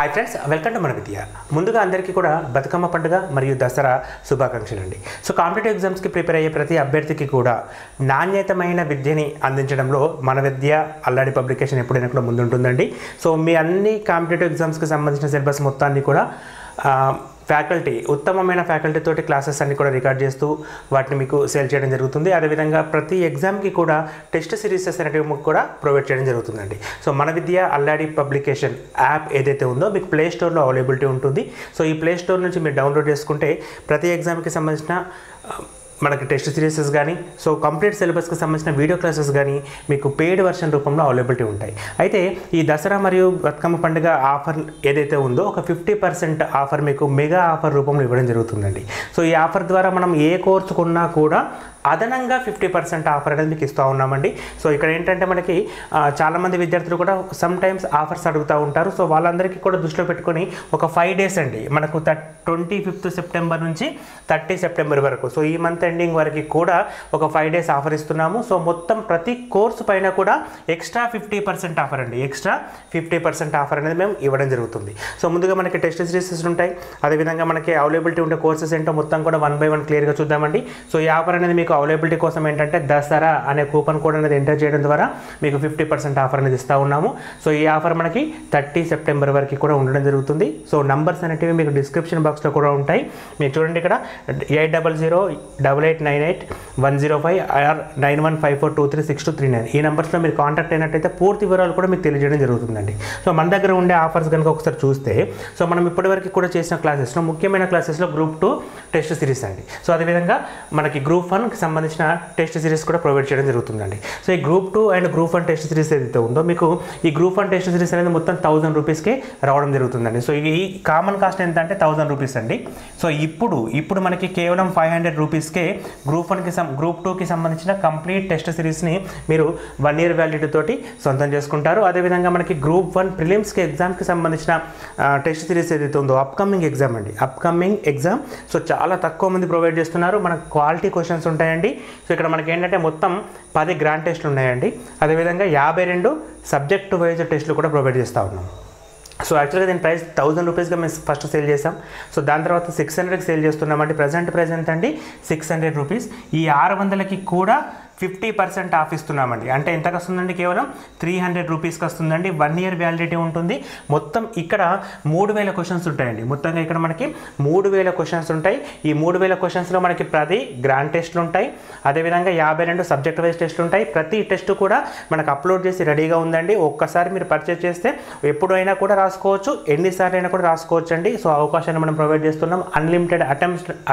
Hi friends welcome to Manavidya. ముందుగా అందరికీ కూడా బతుకమ్మ పండుగ మరియు దసరా శుభాకాంక్షలు అండి। సో కాంపిటేటివ్ ఎగ్జామ్స్ కి ప్రిపేర్ అయ్యే ప్రతి అభ్యర్థికి కూడా నాణ్యతమైన విద్యని అందించడంలో మనవిద్య అల్లాడి పబ్లికేషన్ ఎప్పుడైనా కూడా ముందు ఉంటుందండి। సో మీ అన్ని కాంపిటేటివ్ ఎగ్జామ్స్ కి సంబంధించిన సిలబస్ మొత్తాన్ని కూడా ఫ్యాకల్టీ ఉత్తమమైన ఫ్యాకల్టీ తోటి క్లాసెస్ అన్ని కూడా రికార్డ్ చేస్తూ వాటిని మీకు సేల్ చేయడం జరుగుతుంది। అదే విధంగా ప్రతి ఎగ్జామ్ కి కూడా టెస్ట్ సిరీసెస్ అనేటివి మీకు కూడా ప్రొవైడ్ చేయడం జరుగుతుందండి। So Manavidya Alladi publication app ఏదైతే ఉందో మీకు ప్లే స్టోర్లో అవైలబిలిటీ ఉంటుంది। సో ఈ ప్లే స్టోర్ నుంచి మీరు డౌన్లోడ్ చేసుకుంటే ప్రతి ఎగ్జామ్కి సంబంధించిన మనకి టెస్ట్ సిరీసెస్ కానీ సో కంప్లీట్ సిలబస్కి సంబంధించిన వీడియో క్లాసెస్ కానీ మీకు పెయిడ్ వర్షన్ రూపంలో అవైలబిలిటీ ఉంటాయి। అయితే ఈ దసరా మరియు బతుకమ్మ పండుగ ఆఫర్ ఏదైతే ఉందో ఒక 50% ఆఫర్ మీకు మెగా ఆఫర్ రూపంలో ఇవ్వడం జరుగుతుందండి। సో ఈ ఆఫర్ ద్వారా మనం ఏ కోర్సు కొన్నా కూడా అదనంగా 50% ఆఫర్ అనేది మీకు ఇస్తూ ఉన్నామండి। సో ఇక్కడ ఏంటంటే మనకి చాలామంది విద్యార్థులు కూడా సమ్టైమ్స్ ఆఫర్స్ అడుగుతూ ఉంటారు। సో వాళ్ళందరికీ కూడా దృష్టిలో పెట్టుకొని ఒక 5 days అండి, మనకు 25 సెప్టెంబర్ నుంచి 30 సెప్టెంబర్ వరకు, సో ఈ మంత్ ఎండింగ్ వరకు కూడా ఒక 5 days ఆఫర్ ఇస్తున్నాము। సో మొత్తం ప్రతి కోర్సు పైన కూడా ఎక్స్ట్రా 50% ఆఫర్ అండి, ఎక్స్ట్రా 50% ఆఫర్ అనేది మేము ఇవ్వడం జరుగుతుంది। సో ముందుగా మనకి టెస్ట్ సిరీసెస్ ఉంటాయి, అదేవిధంగా మనకి అవైలబిలిటీ ఉండే కోర్సెస్ ఏంటో మొత్తం కూడా 1 by 1 క్లియర్గా చూద్దామండి। సో ఈ ఆఫర్ అనేది మీకు అవైలబిలిటీ కోసం ఏంటంటే దసరా అనే కూపన్ కోడ్ అనేది ఎంటర్ చేయడం ద్వారా మీకు 50% ఆఫర్ అనేది ఇస్తూ ఉన్నాము। సో ఈ ఆఫర్ మనకి 30 సెప్టెంబర్ వరకు కూడా ఉండడం జరుగుతుంది। సో నంబర్స్ అనేటివి మీకు డిస్క్రిప్షన్ బాక్స్లో కూడా ఉంటాయి, మీరు చూడండి ఇక్కడ 8008898105 915423623 ఈ నెంబర్స్లో మీరు కాంటాక్ట్ అయినట్టయితే పూర్తి వివరాలు కూడా మీకు తెలియజేయడం జరుగుతుందండి। సో మన దగ్గర ఉండే ఆఫర్స్ కనుక ఒకసారి చూస్తే, సో మనం ఇప్పటివరకు కూడా చేసిన క్లాసెస్లో ముఖ్యమైన క్లాసెస్లో గ్రూప్ 2 టెస్ట్ సిరీస్ అండి। సో అదేవిధంగా మనకి గ్రూప్ 1 సంబంధించిన టెస్ట్ సిరీస్ కూడా ప్రొవైడ్ చేయడం జరుగుతుందండి। సో ఈ group 2 and group 1 test series ఏదైతే ఉందో మీకు ఈ గ్రూప్ 1 టెస్ట్ సిరీస్ అనేది మొత్తం 1000 రూపీస్కి రావడం జరుగుతుందండి। సో ఈ కామన్ కాస్ట్ ఎంత అంటే 1000 రూపీస్ అండి। సో ఇప్పుడు మనకి కేవలం 500 రూపీస్కే గ్రూప్ 2కి సంబంధించిన కంప్లీట్ టెస్ట్ సిరీస్ని మీరు 1 year వ్యాలిడిటీ తోటి సొంతం చేసుకుంటారు। అదేవిధంగా మనకి గ్రూప్ 1 ప్రిలిమ్స్కి ఎగ్జామ్కి సంబంధించిన టెస్ట్ సిరీస్ ఏదైతే ఉందో అప్కమింగ్ ఎగ్జామ్ అండి, అప్కమింగ్ ఎగ్జామ్, సో చాలా తక్కువ మంది ప్రొవైడ్ చేస్తున్నారు, మనకు క్వాలిటీ క్వశ్చన్స్ ఉంటాయండి। సో ఇక్కడ మనకి ఏంటంటే మొత్తం 10 గ్రాండ్ టెస్టులు ఉన్నాయండి, అదేవిధంగా 52 సబ్జెక్టు వైజ్ టెస్టులు కూడా ప్రొవైడ్ చేస్తూ ఉన్నాం। సో యాక్చువల్గా దీని ప్రైస్ 1000 రూపీస్గా మేము ఫస్ట్ సేల్ చేసాం, సో దాని తర్వాత 600కి సేల్ చేస్తున్నామండి। ప్రజెంట్ ప్రైస్ ఎంత అండి 600 రూపీస్, ఈ 600కి కూడా 50% ఆఫ్ ఇస్తున్నామండి। అంటే ఎంతకు వస్తుందండి, కేవలం 300 రూపీస్కి వస్తుందండి, 1 year వ్యాలిడిటీ ఉంటుంది। మొత్తం ఇక్కడ 3000 క్వశ్చన్స్ ఉంటాయండి, మొత్తంగా ఇక్కడ మనకి 3000 క్వశ్చన్స్ ఉంటాయి। ఈ 3000 క్వశ్చన్స్లో మనకి ప్రతి గ్రాండ్ టెస్ట్లు ఉంటాయి, అదేవిధంగా 52 సబ్జెక్ట్ వైజ్ టెస్ట్లు ఉంటాయి। ప్రతి టెస్ట్ కూడా మనకు అప్లోడ్ చేసి రెడీగా ఉందండి, ఒక్కసారి మీరు పర్చేస్ చేస్తే ఎప్పుడైనా కూడా రాసుకోవచ్చు, ఎన్నిసార్లు అయినా కూడా రాసుకోవచ్చు అండి। సో అవకాశాన్ని మనం ప్రొవైడ్ చేస్తున్నాం, అన్లిమిటెడ్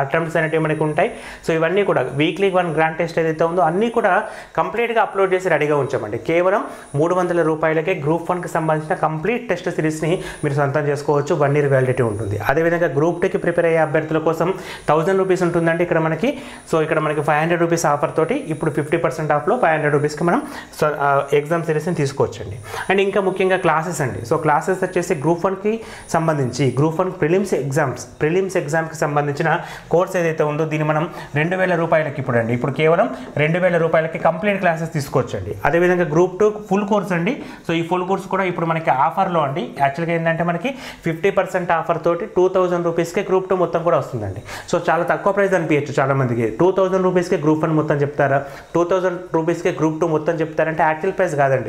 అటెంప్ట్స్ అనేవి మనకు ఉంటాయి। సో ఇవన్నీ కూడా వీక్లీ 1 గ్రాండ్ టెస్ట్ ఏదైతే ఉందో అన్నీ కూడా కంప్లీట్గా అప్లోడ్ చేసి రెడీగా ఉంచామండి। కేవలం 300 రూపాయలకే గ్రూప్ 1కి సంబంధించిన కంప్లీట్ టెస్ట్ సిరీస్ని మీరు సొంతం చేసుకోవచ్చు, 1 year వ్యాలిడిటీ ఉంటుంది। అదేవిధంగా గ్రూప్ 2కి ప్రిపేర్ అయ్యే అభ్యర్థుల కోసం 1000 రూపీస్ ఉంటుందండి ఇక్కడ మనకి। సో ఇక్కడ మనకి 500 రూపీస్ ఆఫర్ తోటి ఇప్పుడు 50% ఆఫ్లో 500 రూపీస్కి మనం ఎగ్జామ్ సిరీస్ని తీసుకోవచ్చండి। అండ్ ఇంకా ముఖ్యంగా క్లాసెస్ అండి, సో క్లాసెస్ వచ్చేసి గ్రూప్ 1కి సంబంధించి గ్రూప్ 1 ప్రిలిమ్స్ ఎగ్జామ్కి సంబంధించిన కోర్స్ ఏదైతే ఉందో దీన్ని మనం 2000 రూపాయలకి ఇప్పుడు అండి, ఇప్పుడు కేవలం 2000 రూపాయలకి కంప్లీట్ క్లాసెస్ తీసుకోవచ్చండి। అదేవిధంగా గ్రూప్ 2 ఫుల్ కోర్స్ అండి, సో ఈ ఫుల్ కోర్స్ కూడా ఇప్పుడు మనకి ఆఫర్లో అండి। యాక్చువల్గా ఏంటంటే మనకి 50% ఆఫర్ తోటి 2000 రూపీస్కే గ్రూప్ 2 మొత్తం కూడా వస్తుందండి। సో చాలా తక్కువ ప్రైస్ అనిపించచ్చు చాలామందికి, 2000 రూపీస్కే గ్రూప్ 1 మొత్తం చెప్తారా, 2000 రూపీస్కే గ్రూప్ 2 మొత్తం చెప్తారంటే యాక్చువల్ ప్రైస్ కాదండి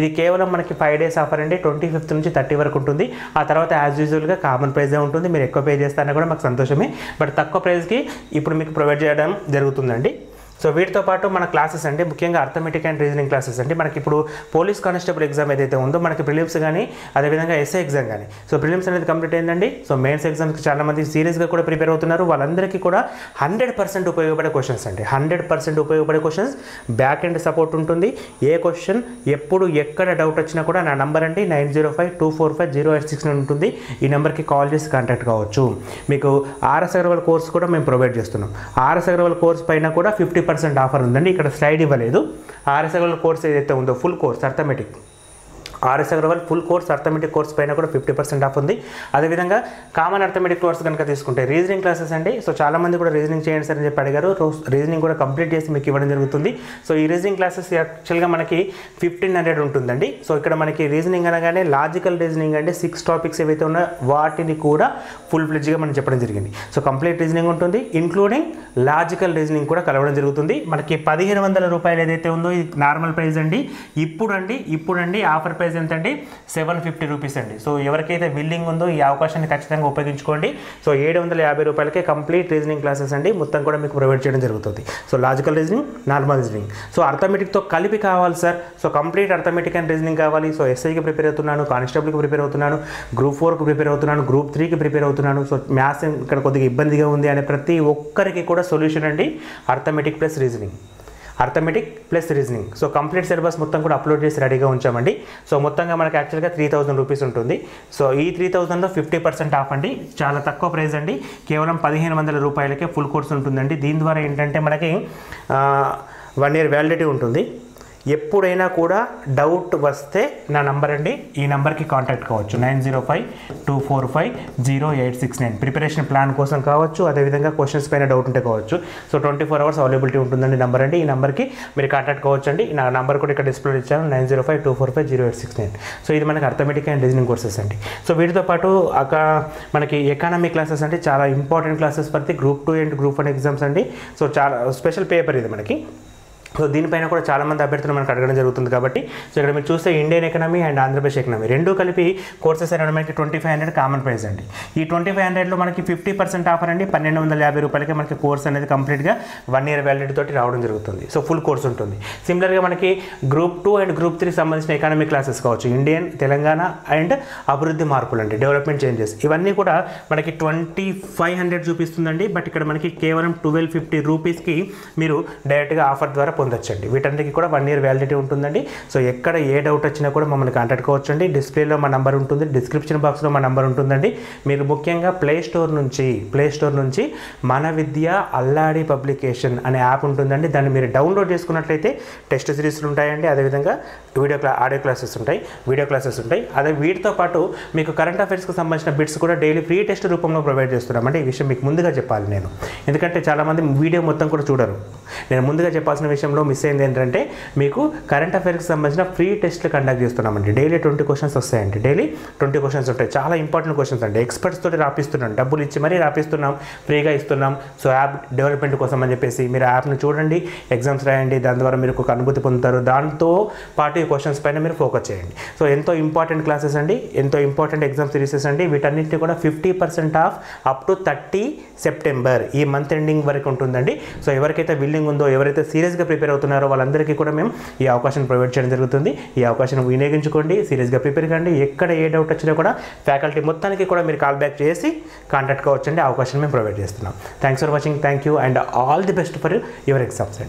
ఇది కేవలం మనకి 5 days ఆఫర్ అండి, 25th నుంచి 30 వరకు ఉంటుంది। ఆ తర్వాత యాజ్ యూజువల్గా కామన్ ప్రైజే ఉంటుంది, మీరు ఎక్కువ పే చేస్తారని కూడా మాకు సంతోషమే, బట్ తక్కువ ప్రైస్కి ఇప్పుడు మీకు ప్రొవైడ్ చేయడం జరుగుతుందండి। సో వీటితో పాటు మన క్లాసెస్ అంటే ముఖ్యంగా అర్థమెటిక్ అండ్ రీజనింగ్ క్లాసెస్ అంటే మనకి ఇప్పుడు పోలీస్ కానిస్టేబుల్ ఎగ్జామ్ ఏదైతే ఉందో మనకి ప్రిలిమ్స్ కానీ అదేవిధంగా ఎస్ఐ ఎగ్జామ్ కానీ, సో ప్రిలిమ్స్ అనేది కంప్లీట్ అయిందండి। సో మెయిన్స్ ఎగ్జామ్స్కి చాలామంది సీరియస్గా కూడా ప్రిపేర్ అవుతున్నారు, వాళ్ళందరికీ కూడా 100% ఉపయోగపడే క్వశ్చన్స్ అండి, 100% ఉపయోగపడే క్వశ్చన్స్, బ్యాక్ అండ్ సపోర్ట్ ఉంటుంది। ఏ క్వశ్చన్ ఎప్పుడు ఎక్కడ డౌట్ వచ్చినా కూడా నా నంబర్ అండి 9052450869 ఉంటుంది, ఈ నెంబర్కి కాల్ చేసి కాంటాక్ట్ కావచ్చు। మీకు ఆర్ఎస్ అగర్వాల్ కోర్స్ కూడా మేము ప్రొవైడ్ చేస్తున్నాం, ఆర్ఎస్ అగర్వాల్ కోర్స్ పైన కూడా 50% ఆఫర్ ఉందండి, ఇక్కడ స్లైడ్ ఇవ్వలేదు। ఆర్ఎస్ అగర్వాల్ కోర్స్ ఏదైతే ఉందో full course arithmetic, RS Agarwal full course arithmetic course पैना 50% आफ उंदी। अदे विधंगा कामन अर्थमेटिक कोर्स गनुक तीसुकुंटे रीजनिंग क्लासेस अंडी। सो चाला मंदी कूडा रीजनिंग चेयंडी सर अनि चेप्पि अडिगारु। रीजनिंग कूडा कंप्लीट चेसि मीकु इव्वडं जरुगुतुंदी। सो ई रीजनिंग क्लासेस एक्चुअल गा मनकी 1500 उंटुंदंडी। सो इक्कड मनकी रीजनिंग अनगाने लाजिकल रीजनिंग अंटे 6 టాపిక్స్ ఏవైతే ఉన్నా వాటిని కూడా ఫుల్ ఫ్లెడ్జ్ గా మనం చెప్పడం జరిగింది। సో కంప్లీట్ రీజనింగ్ ఉంటుంది, ఇంక్లూడింగ్ లాజికల్ రీజనింగ్ కూడా కలవడం జరుగుతుంది। మనకి 1500 రూపాయలు ఏదైతే ఉందో ఇది నార్మల్ ప్రైస్ అండి। ఇప్పుడండి ఆఫర్ ప్రైస్ ఎంత అంటే 750 రూపాయస్ అండి। సో ఎవరికైతే విల్లింగ్ ఉందో ఈ అవకాశాన్ని ఖచ్చితంగా ఉపయోగించుకోండి। సో 750 రూపాయలకే కంప్లీట్ రీజనింగ్ క్లాసెస్ అండి మొత్తం కూడా మీకు ప్రొవైడ్ చేయడం జరుగుతుంది। So logical reasoning, normal reasoning, so arithmetic తో కలిపి కావాలి sir. So complete arithmetic and reasoning కావాలి। సో ఎస్ఐ కి ప్రిపేర్ అవుతున్నాను, కానిస్టేబుల్ కి ప్రిపేర్ అవుతున్నాను, గ్రూప్ 4 కు ప్రిపేర్ అవుతున్నాను, గ్రూప్ 3 కి ప్రిపేర్ అవుతున్నాను। సో మ్యాథ్స్ ఇక్కడ కొద్దిగా ఇబ్బందిగా ఉంది అనే ప్రతి ఒక్కరికి కూడా సొల్యూషన్ అండి arithmetic plus reasoning, arithmetic plus reasoning. So complete syllabus మొత్తం కూడా అప్లోడ్ చేసి రెడీగా ఉంచామండి। సో మొత్తంగా మనకి యాక్చువల్గా 3000 రూపీస్ ఉంటుంది। సో ఈ 3000లో 50% ఆఫ్ అండి, చాలా తక్కువ ప్రైస్ అండి। కేవలం 1500 రూపాయలకే ఫుల్ కోర్స్ ఉంటుందండి। దీని ద్వారా ఏంటంటే మనకి 1 year వ్యాలిడిటీ ఉంటుంది। ఎప్పుడైనా కూడా డౌట్ వస్తే నా నంబర్ అండి, ఈ నంబర్కి కాంటాక్ట్ కావచ్చు। 9052450869 ప్రిపరేషన్ ప్లాన్ కోసం కావచ్చు, అదేవిధంగా క్వశ్చన్స్ పైన డౌట్ ఉంటే కావచ్చు। సో 24 hours అవైలబిలిటీ ఉంటుందండి నంబర్ అండి। ఈ నంబర్కి మీరు కాంటాక్ట్ కావచ్చు అండి। నా నంబర్ కూడా ఇక్కడ డిస్ప్లే ఇచ్చాను, 9052450869। సో ఇది మనకి అర్థమెటిక్ అండ్ రీజనింగ్ కోర్సెస్ అండి। సో వీటితో పాటు మనకి ఎకానమీ క్లాసెస్ అంటే చాలా ఇంపార్టెంట్ క్లాసెస్ ప్రతి గ్రూప్ 2 అండ్ గ్రూప్ 1 ఎగ్జామ్స్ అండి। సో చాలా స్పెషల్ పేపర్ ఇది మనకి। సో దీనిపైన కూడా చాలామంది అభ్యర్థులు మనకు అడగడం జరుగుతుంది కాబట్టి సో ఇక్కడ మీరు చూస్తే Indian economy and Andhra Pradesh economy రెండూ కలిపి కోర్సెస్ అనేది మనకి 2500 కామన్ ప్రైస్ అండి। ఈ 2500లో మనకి 50% ఆఫర్ అండి, 1250 రూపాయలకి మనకి కోర్స్ అనేది కంప్లీట్గా 1 year వ్యాలిడిటీ తోటి రావడం జరుగుతుంది। సో ఫుల్ కోర్స్ ఉంటుంది। సిమిలర్గా మనకి గ్రూప్ 2 అండ్ గ్రూప్ 3 సంబంధించిన ఎకనమీ క్లాసెస్ కావచ్చు, ఇండియన్, తెలంగాణ అండ్ అభివృద్ధి మార్పులు అండి, డెవలప్మెంట్ చేంజెస్, ఇవన్నీ కూడా మనకి 2500 చూపిస్తుందండి। బట్ ఇక్కడ మనకి కేవలం 1250 రూపీస్కి మీరు డైరెక్ట్గా ఆఫర్ ద్వారా పొందొచ్చండి। వీటన్నిటికీ కూడా 1 year వ్యాలిడిటీ ఉంటుందండి। సో ఎక్కడ ఏ డౌట్ వచ్చినా కూడా మమ్మల్ని కాంటాక్ట్ కావచ్చండి। డిస్ప్లేలో మా నంబర్ ఉంటుంది, డిస్క్రిప్షన్ బాక్స్లో మా నంబర్ ఉంటుందండి। మీరు ముఖ్యంగా ప్లే స్టోర్ నుంచి మనవిద్య అల్లాడి పబ్లికేషన్ అనే యాప్ ఉంటుందండి, దాన్ని మీరు డౌన్లోడ్ చేసుకున్నట్లయితే టెస్ట్ సిరీస్లు ఉంటాయండి, అదేవిధంగా ఆడియో క్లాసెస్ ఉంటాయి, వీడియో క్లాసెస్ ఉంటాయి। అదే వీటితో పాటు మీకు కరెంట్ అఫైర్స్కి సంబంధించిన బిట్స్ కూడా డైలీ ఫ్రీ టెస్ట్ రూపంలో ప్రొవైడ్ చేస్తున్నామండి। ఈ విషయం మీకు ముందుగా చెప్పాలి నేను, ఎందుకంటే చాలామంది వీడియో మొత్తం కూడా చూడరు। నేను ముందుగా చెప్పాల్సిన విషయం మిస్ అయింది ఏంటంటే మీకు కరెంట్ అఫైర్స్కి సంబంధించిన ఫ్రీ టెస్ట్లు కండక్ట్ చేస్తున్నామండి। డైలీ 20 క్వశ్చన్స్ వస్తాయండి, డైలీ 20 క్వశ్చన్స్ ఉంటాయి, చాలా ఇంపార్టెంట్ క్వశ్చన్స్ అండి। ఎక్స్పర్ట్స్ తోటి రాపిస్తున్నాం, డబ్బులు ఇచ్చి మరీ రాపిస్తున్నాం, ఫ్రీగా ఇస్తున్నాం। సో యాప్ డెవలప్మెంట్ కోసం అని చెప్పేసి మీరు యాప్ను చూడండి, ఎగ్జామ్స్ రాయండి, దాని ద్వారా మీరు ఒక అనుభూతి పొందుతారు, దాంతో పాటు ఈ క్వశ్చన్స్ పైన మీరు ఫోకస్ చేయండి। సో ఎంతో ఇంపార్టెంట్ క్లాసెస్ అండి, ఎంతో ఇంపార్టెంట్ ఎగ్జామ్ సిరీసెస్ అండి। వీటన్నింటినీ కూడా 50% ఆఫ్ అప్ టు 30 సెప్టెంబర్ ఈ మంత్ ఎండింగ్ వరకు ఉంటుందండి। సో ఎవరికైతే విల్లింగ్ ఉందో, ఎవరైతే సీరియస్గా ప్రిపేర్ అవుతున్నారో వాళ్ళందరికీ కూడా మేము ఈ అవకాశం ప్రొవైడ్ చేయడం జరుగుతుంది। ఈ అవకాశం వినియోగించుకోండి, సీరియస్గా ప్రిపేర్ కండి। ఎక్కడ ఏ డౌట్ వచ్చినా కూడా ఫ్యాకల్టీ మొత్తానికి కూడా మీరు కాల్ బ్యాక్ చేసి కాంటాక్ట్ కావచ్చండి, అవకాశం మేము ప్రొవైడ్ చేస్తున్నాం। Thanks for watching, thank you and all the best for your exams అండి।